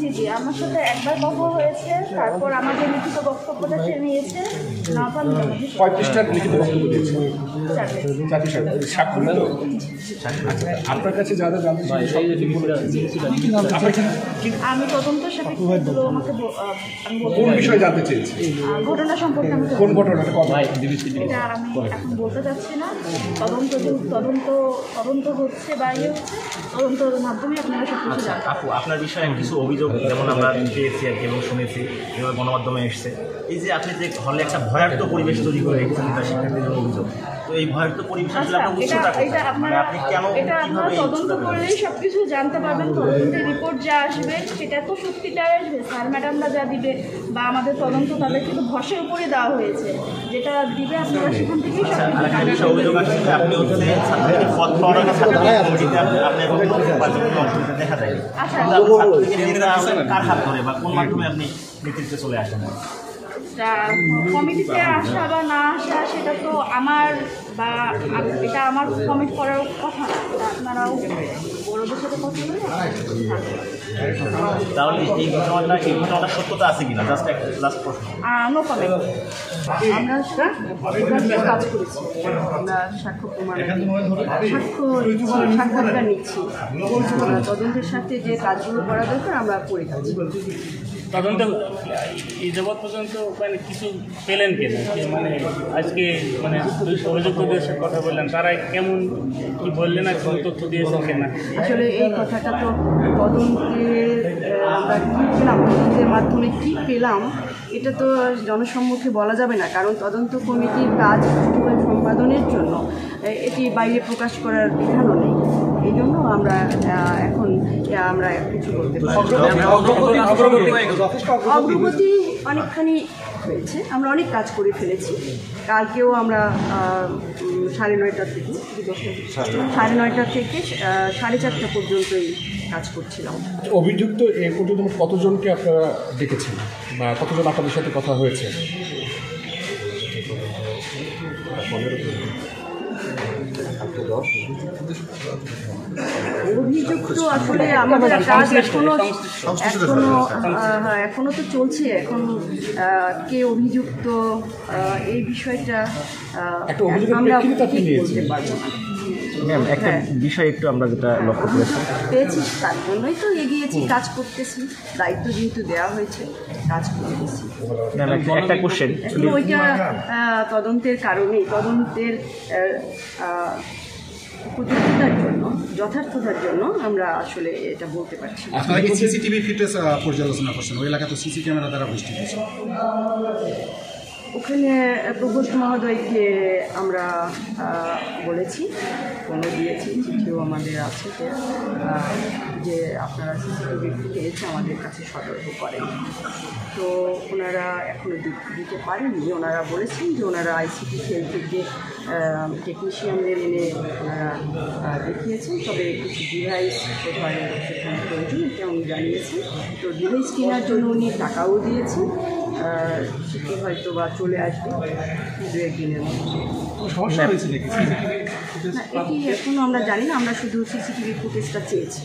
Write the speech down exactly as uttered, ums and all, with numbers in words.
জি জি আমার সাথে একবার কথা হয়েছে, তারপর আমাদের লিখিত বক্তব্যটা সে নিয়েছে। পঁয়ত্রিশটা লিখিত বক্তব্য দিয়েছে, স্বাক্ষর তো আপনার কাছে যারা জানতে আমি তদন্ত সাথে কোন বিষয়ে জানতে চেয়েছি, ঘটনা সম্পর্কে আমি কোন ঘটনাটা এটা আমি এখন বলতে চাচ্ছি না। তদন্ত তদন্ত তদন্ত হচ্ছে বা ইয়ে হচ্ছে, তদন্তের মাধ্যমে আপনারা সব কিছু জানেন। বিষয়ে কিছু অভিযোগ যেমন আমরা পেয়েছি আর কি এবং শুনেছি এবার গণমাধ্যমে এসছে, এই যে আপনি যে হলে একটা ভয়ার্থ পরিবেশ তৈরি করে রেখেছেন তার শিক্ষার্থীদের জন্য অভিযোগ, তো এই ভয়ার্থ পরিবেশ আপনি কেন তদন্ত করলেই সব কিছু জানতে পারবেন। তদন্তের রিপোর্ট যা আসবে সেটা তো সত্যিটাই আসবে, স্যার ম্যাডামরা যা দিবে বা আমাদের তদন্ত তাদের কিন্তু ভরসার উপরে দেওয়া হয়েছে, যেটা দিবে আপনারা সেখান থেকেই অভিযোগ আসছে। আপনি হচ্ছে দেখা যায় আচ্ছা কার হাত ধরে বা কোন মাধ্যমে আপনি নেতৃত্বে চলে আসেন, কমিটিতে আসা বা না আসা সেটা তো আমার বা এটা আমার কমিট করার কথা না, আপনারাও বড়দের সাথে কথা বলে। তাহলে এই ঘটনাটা এই ঘটনাটা সত্যতা আছে কিনা জাস্ট একটা লাস্ট প্রশ্ন। No comment. আমরা সেটা কাজ করেছি, আমরা সাক্ষ্য প্রমাণ সাক্ষ্য সাক্ষাৎকার নিচ্ছি, তদন্তের সাথে যে কাজগুলো করা দরকার আমরা করে থাকি। তদন্ত এই জগৎ পর্যন্ত মানে কিছু পেলেন কেন, মানে আজকে মানে অভিযুক্তদের সাথে কথা বললেন তারা কেমন কি বললেন আর কোন তথ্য দিয়েছেন কেনা, আসলে এই কথাটা তো তদন্তে আমরা কী পেলাম তদন্তের মাধ্যমে কী পেলাম এটা তো জনসম্মুখে বলা যাবে না, কারণ তদন্ত কমিটির কাজ সম্পাদনের জন্য এটি বাইরে প্রকাশ করার বিধানও নেই। এই জন্য আমরা এখন আমরা কিছু বলতে অগ্রগতি অনেকখানি হয়েছে, আমরা অনেক কাজ করে ফেলেছি। কালকেও আমরা সাড়ে নয়টা থেকে সাড়ে নয়টা থেকে সাড়ে চারটা পর্যন্তই কাজ করছিলাম। অভিযুক্ত কতজনকে আপনারা দেখেছেন বা কতজন আপনাদের সাথে কথা হয়েছে? অভিযুক্ত আসলে আমাদের কাজ এখনো এখনো এখনো তো চলছে, এখন কে অভিযুক্ত এই বিষয়টা আমরা বলতে পারবো না। ম্যাম একটা বিষয় একটু আমরা যেটা লক্ষ্য করেছি পেয়েছি তার জন্যই তো এগিয়েছি, কাজ করতেছি, দায়িত্ব যেহেতু দেওয়া হয়েছে কাজ করতেছি। একটা কোশ্চেন ওইটা তদন্তের কারণে তদন্তের প্রযুক্তিতার জন্য যথার্থতার জন্য আমরা আসলে এটা বলতে পারছি। আপনারা কি সিসিটিভি ফুটেজ পর্যালোচনা করছেন? ওই এলাকা তো সিসি ক্যামেরা দ্বারা বৃষ্টি হয়েছে, ওখানে প্রভোস্ট মহোদয়কে আমরা বলেছি ফোনও দিয়েছি, চিঠিও আমাদের আছে যে আপনারা সিসিটিভি ফুটেজ আমাদের কাছে সতর্ক করেন, তো ওনারা এখনও দিতে পারেননি। ওনারা বলেছেন যে ওনারা আইসিটি সেল থেকে টেকনিশিয়ানদের এনে ওনারা দেখিয়েছেন, তবে কিছু ডিভাইস প্রোভাইড সেখানে প্রয়োজন এটা উনি জানিয়েছেন, তো ডিভাইস কেনার জন্য উনি টাকাও দিয়েছেন, সেটি হয়তো বা চলে আসবে দু একদিনের মধ্যে, এটি এখনও আমরা জানি না, আমরা শুধু সিসিটিভি ফুটেজটা চেয়েছি।